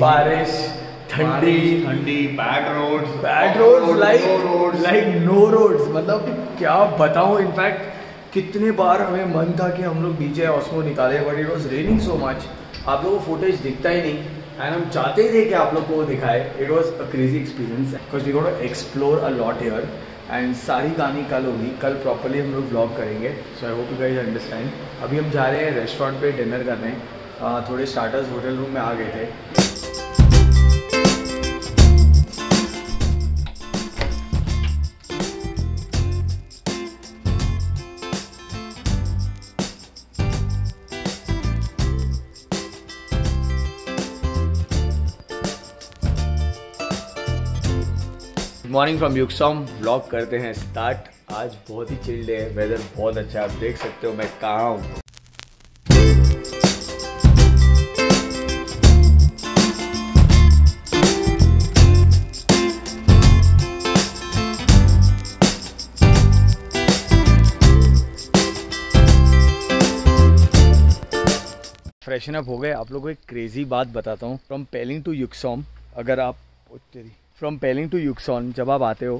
बारिश, ठंडी, bad roads, मतलब क्या बताऊं। इनफैक्ट कितने बार हमें मन था कि हम लोग DJI Osmo निकाले, but it was raining so much, आप लोगों को फुटेज दिखता ही नहीं, एंड हम चाहते थे कि आप लोग को दिखाए। It was a crazy experience, because we got to explore a lot here, and सारी कहानी कल होगी, कल प्रॉपरली हम लोग व्लॉग करेंगे। So I hope you guys understand. अभी हम जा रहे हैं रेस्टोरेंट पे डिनर करने, थोड़े स्टार्टर्स होटल रूम में आ गए थे। मॉर्निंग फ्रॉम युक्सोम, व्लॉग करते हैं स्टार्ट। आज बहुत ही चिल डे है, वेदर बहुत अच्छा है, आप देख सकते हो मैं कहाँ हूँ। फ्रेशन अप हो गए। आप लोगों को एक क्रेजी बात बताता हूँ। फ्रॉम पेलिंग टू युक्सोम, अगर आप फ्रॉम पेलिंग टू युक्सोम जब आप आते हो,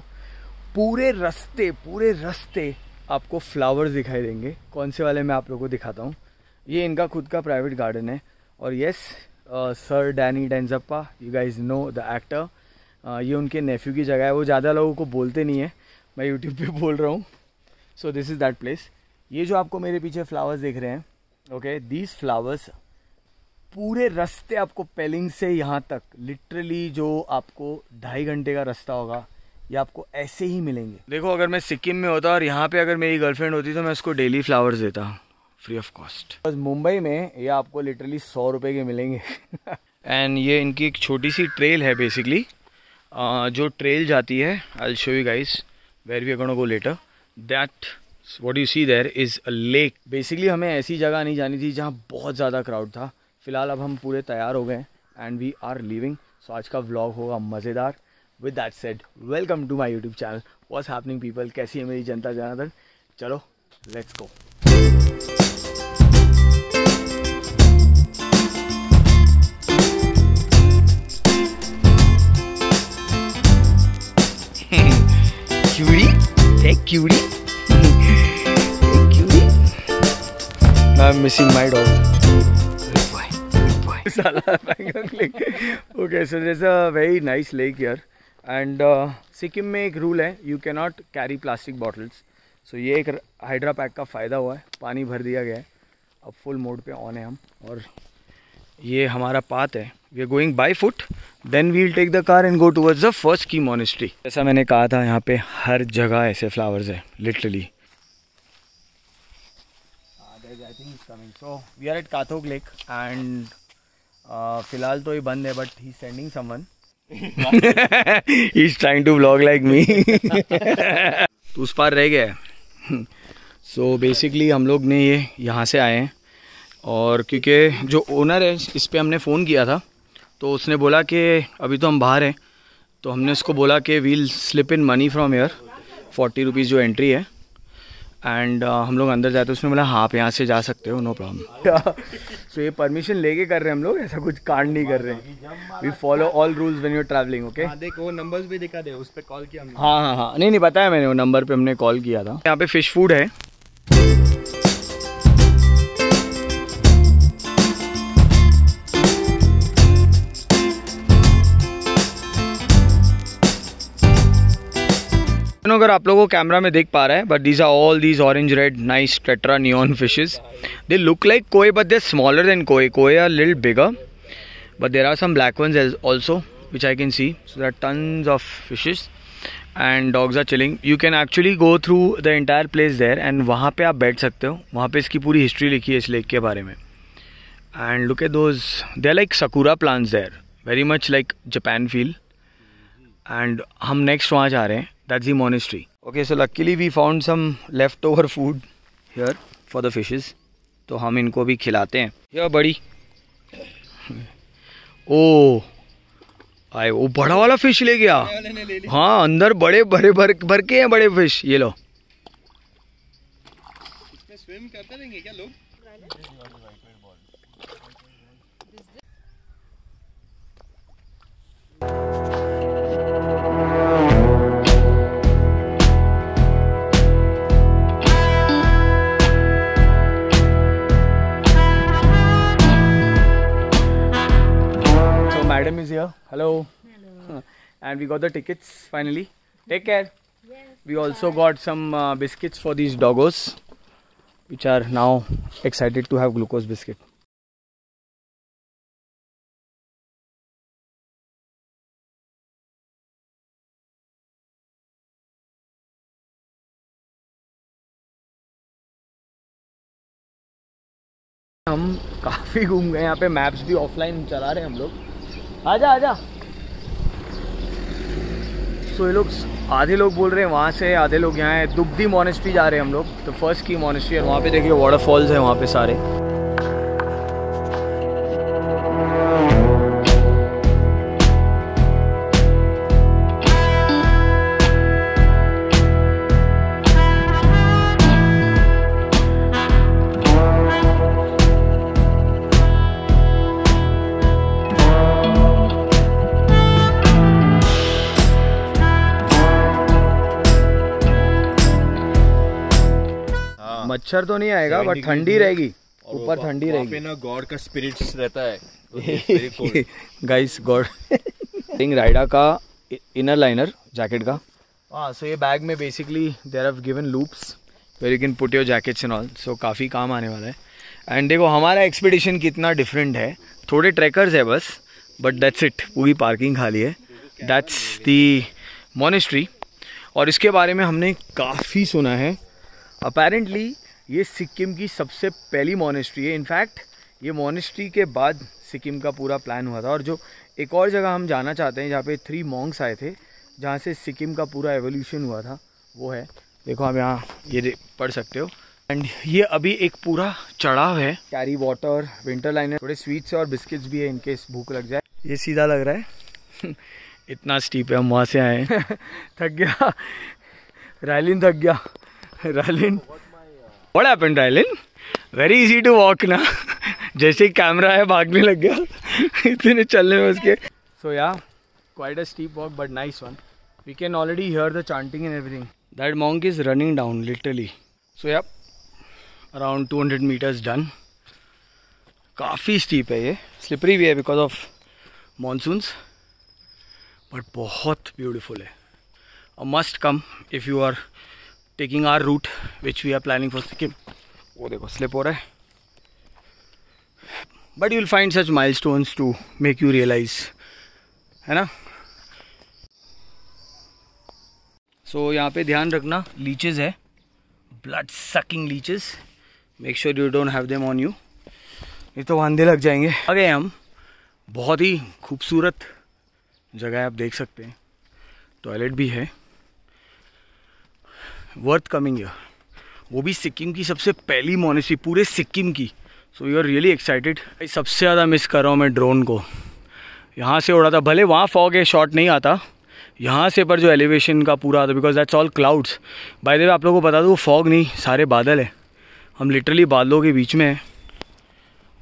पूरे रास्ते आपको फ्लावर्स दिखाई देंगे। कौन से वाले मैं आप लोगों को दिखाता हूँ। ये इनका खुद का प्राइवेट गार्डन है। और yes, sir Danny Denzongpa, you guys know the actor, ये उनके नेफ्यू की जगह है। वो ज़्यादा लोगों को बोलते नहीं है, मैं यूट्यूब पे बोल रहा हूँ। So this is that place. ये जो आपको मेरे पीछे फ्लावर्स दिख रहे हैं, ओके, दीज फ्लावर्स पूरे रास्ते आपको पेलिंग से यहाँ तक, लिटरली जो आपको 2.5 घंटे का रास्ता होगा, ये आपको ऐसे ही मिलेंगे। देखो, अगर मैं सिक्किम में होता और यहाँ पे अगर मेरी गर्लफ्रेंड होती तो मैं उसको डेली फ्लावर्स देता फ्री ऑफ कॉस्ट। बस मुंबई में ये आपको लिटरली 100 रुपये के मिलेंगे। एंड ये इनकी एक छोटी सी ट्रेल है बेसिकली, जो ट्रेल जाती है, I will show you guys where we are gonna go later. That what you see there is a lake. Basically हमें ऐसी जगह नहीं जानी थी जहाँ बहुत ज़्यादा क्राउड था। फिलहाल अब हम पूरे तैयार हो गए हैं and we are living. So आज का व्लॉग होगा मज़ेदार। With that said, welcome to my YouTube channel what's happening people. कैसी है मेरी जनता जनार्दन, चलो let's go. Cutie, I am missing my dog. Okay, so there a very nice lake here. And Sikkim में एक रूल है, you can not carry plastic bottles. So ये एक हाइड्रा पैक का फ़ायदा हुआ है, पानी भर दिया गया है, अब फुल मोड पे ऑन है हम। और ये हमारा पाथ है, we are going by foot, then we will take the car and go towards the first की मोनेस्ट्री। जैसा मैंने कहा था, यहाँ पे हर जगह ऐसे फ्लावर्स है literally. We are at Kathok lake and फिलहाल तो ये बंद है, but he is sending someone, he is trying to vlog like me. तो उस पार रह गया। सो बेसिकली हम लोग ने ये यहाँ से आए हैं, और क्योंकि जो ओनर है इस पर हमने फ़ोन किया था, तो उसने बोला कि अभी तो हम बाहर हैं, तो हमने उसको बोला कि we'll slip in money from here, 40 rupees जो एंट्री है। एंड हम लोग अंदर जाते, उसने बोला हाँ आप यहाँ से जा सकते हो, नो प्रॉब्लम। सो ये परमिशन लेके कर रहे हैं हम लोग, ऐसा कुछ कांड नहीं कर रहे हैं। We follow all rules when you are travelling, okay. देख वो नंबर्स भी दिखा दे, उस पर कॉल किया हमने। हाँ, नहीं बताया मैंने, वो नंबर पे हमने कॉल किया था। यहाँ पे फिश फूड है। अगर आप लोगों को कैमरा में देख पा रहा है, but these are all these orange red nice tetra neon fishes. They look like koi but they smaller than koi, koi are little bigger, but there are some black ones also which I can see. So there are tons of fishes and dogs are chilling. You can actually go through the entire place there, and वहाँ पे आप बैठ सकते हो। वहाँ पे इसकी पूरी हिस्ट्री लिखी है इस लेक के बारे में। And look at those, they are like sakura plants there, very much like Japan feel. And हम नेक्स्ट वहाँ जा रहे हैं, that's the monastery. Okay, so luckily we found some leftover food here for the fishes. तो हम इनको भी खिलाते हैं। ये बड़ी, ओह आए, वो बड़ा वाला फिश ले गया। हाँ, अंदर बड़े बड़े भर के हैं बड़े फिश। ये लो, इसमें स्विम करते रहेंगे क्या लोग? Madam is here. Hello. Hello. And we got the tickets finally. Take care. Yes. We also got some biscuits for these doggos, which are now excited to have glucose biscuit. हम काफ़ी घूम गए यहाँ पे, मैप्स भी offline चला रहे हैं हम लोग। आजा आजा। सो ये लोग आधे लोग बोल रहे हैं वहाँ से, आधे लोग यहाँ हैं। दुब्दी मॉनेस्ट्री जा रहे हैं हम लोग, तो फर्स्ट की मॉनेस्ट्री है। वहाँ पे देखिए वाटरफॉल्स है वहाँ पे सारे। मच्छर तो नहीं आएगा बट ठंडी रहेगी, ऊपर ठंडी रहेगी ना। गॉड का स्पिरिट्स रहता है गाइस, गॉड रिंग राइडा का इनर लाइनर जैकेट का। हाँ, सो ये बैग में basically there have given loops where you can put your jackets and all, so काफ़ी काम आने वाला है। एंड देखो हमारा एक्सपीडिशन कितना डिफरेंट है, थोड़े ट्रैकर्स है बस, बट दैट्स इट, पूरी पार्किंग खाली है। दैट्स दी मॉनेस्ट्री, और इसके बारे में हमने काफ़ी सुना है। अपेरेंटली ये सिक्किम की सबसे पहली मॉनेस्ट्री है। इनफैक्ट ये मॉनेस्ट्री के बाद सिक्किम का पूरा प्लान हुआ था। और जो एक और जगह हम जाना चाहते हैं जहाँ पे 3 मॉन्क्स आए थे, जहाँ से सिक्किम का पूरा एवोल्यूशन हुआ था, वो है देखो आप यहाँ ये पढ़ सकते हो। एंड ये अभी एक पूरा चढ़ाव है। कैरी वाटर, विंटर लाइनर, थोड़े स्वीट्स और बिस्किट्स भी है इनकेस भूख लग जाए। ये सीधा लग रहा है इतना स्टीप है, हम वहाँ से आए हैं। थक गया रायलिन, थक गया रायलिन। What happened Rylan? Very easy to walk ना। जैसे ही कैमरा है भागने लग गया इतने चलने में उसके। So yeah, quite a steep walk but nice one. We can already hear the chanting and everything. That monk is running down literally. So yeah, around 200 meters done. काफ़ी steep है ये, slippery भी है because of monsoons, but बहुत beautiful है। A must come if you are taking our route which we are planning for Sikkim. वो देखो slip हो रहा है, but you will find such milestones to make you realise, है ना। So यहाँ पे ध्यान रखना, लीचेस है, blood sucking leeches, make sure you don't have them on you, नहीं तो वांदे लग जाएंगे। आगे हम बहुत ही खूबसूरत जगह है, आप देख सकते हैं, टॉयलेट भी है, वर्थ कमिंग ईयर। वो भी सिक्किम की सबसे पहली मॉनेस्ट्री पूरे सिक्किम की। So you are really excited. सबसे ज़्यादा मिस कर रहा हूँ मैं ड्रोन को, यहाँ से उड़ा था, भले वहाँ फॉग है शॉट नहीं आता यहाँ से, पर जो एलिवेशन का पूरा आता, because that's all clouds. By the way आप लोगों को बता दो, वो फॉग नहीं सारे बादल है, हम लिटरली बादलों के बीच में हैं।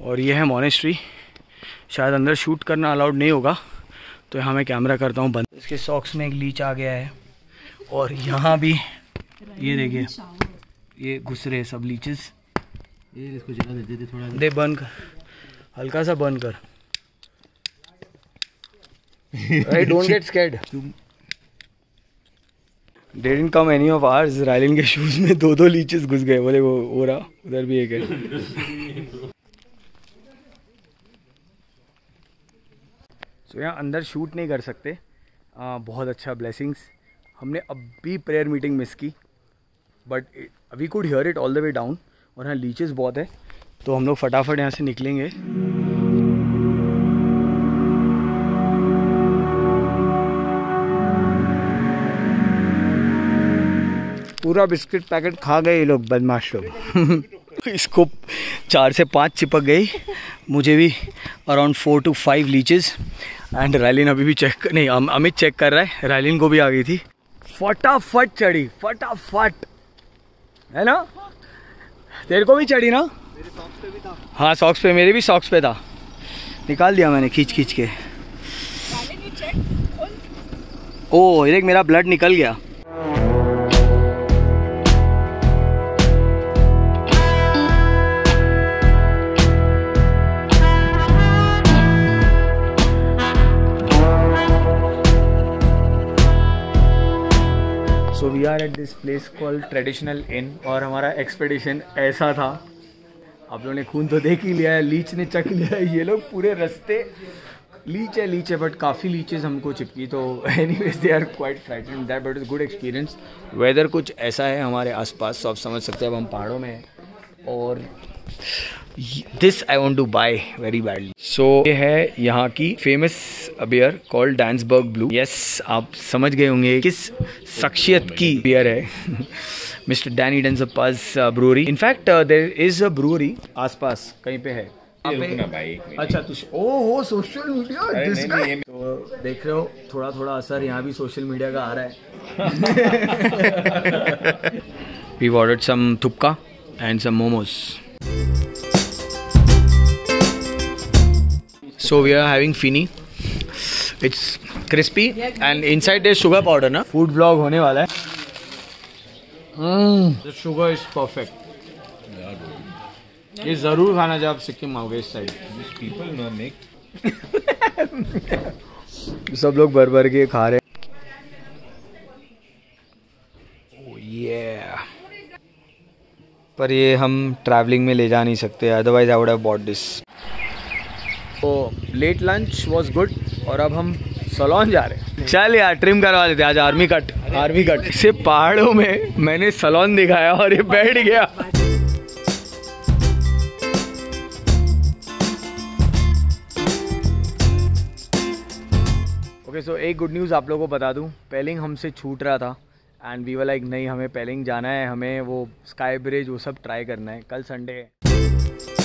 और ये है मॉनेस्ट्री, शायद अंदर शूट करना अलाउड नहीं होगा, तो यहाँ मैं कैमरा करता हूँ बंद। इसके सॉक्स में एक लीच आ गया है, और यहाँ भी ये देखिए ये घुस रहे सब लीचेस। ये इसको जला देते थोड़ा, दे बर्न कर, हल्का सा बर्न कर। I don't get scared. Didn't come any of ours. Raylin के शूज में 2-2 लीचेस घुस गए, बोले वो हो रहा, उधर भी एक है। सो यहाँ अंदर शूट नहीं कर सकते। बहुत अच्छा ब्लेसिंग्स। हमने अब भी प्रेयर मीटिंग मिस की, but we could hear it all the way down. और यहाँ लीचेस बहुत है, तो हम लोग फटाफट यहाँ से निकलेंगे। पूरा बिस्किट पैकेट खा गए ये लोग, बदमाश लोग। इसको 4 से 5 चिपक गई, मुझे भी around 4 to 5 leeches. And Raylin अभी भी चेक नहीं, अमित चेक कर रहा है, रायलिन को भी आ गई थी। फटाफट चढ़ी, फटाफट, है ना। तेरे को भी चढ़ी ना? मेरे सॉक्स पे भी था। हाँ सॉक्स पे, मेरे भी सॉक्स पे था, निकाल दिया मैंने खींच खींच के। ओह ये देख मेरा ब्लड निकल गया। We are at this place called traditional inn और हमारा एक्सपेडिशन ऐसा था। आप लोगों ने खून तो देख ही लिया है, लीच ने चख लिया है। ये लोग पूरे रास्ते लीच है बट काफ़ी लीचेस हमको चिपकी, तो anyways they are quite frightening that but it's good experience. Weather कुछ ऐसा है हमारे आसपास, तो आप समझ सकते हैं अब हम पहाड़ों में हैं। और this I want to buy very badly. So ये है यहाँ की famous beer called Dansberg blue. Yes, आप समझ गए होंगे किस शख्सियत की बियर है। Mister Danny Denzongpa's brewery. In fact there is a brewery आसपास कहीं पे है। अच्छा ओ सोशल मीडिया तो देख रहे हो, थोड़ा थोड़ा असर यहाँ भी सोशल मीडिया का आ रहा है। वी ऑर्डर्ड सम थुपका and some momos. So we are having phini, it's crispy and inside is sugar powder ना। फूड ब्लॉग होने वाला है। The sugar is perfect. ये जरूर खाना जब आप सिक्किम आओगे इस साइड। People know make. सब लोग भर भर के खा रहे हैं। ओह ये, पर ये हम ट्रैवलिंग में ले जा नहीं सकते, otherwise I would have bought this. तो लेट लंच वाज गुड और अब हम सलोन जा रहे हैं। चल यार ट्रिम करवा देते आज, आर्मी कट से। पहाड़ों में मैंने सलोन दिखाया और ये बैठ गया। ओके सो एक गुड न्यूज़ आप लोगों को बता दूं, पेलिंग हमसे छूट रहा था एंड वी वर लाइक नहीं, हमें पेलिंग जाना है, हमें वो स्काई ब्रिज वो सब ट्राई करना है। कल संडे है।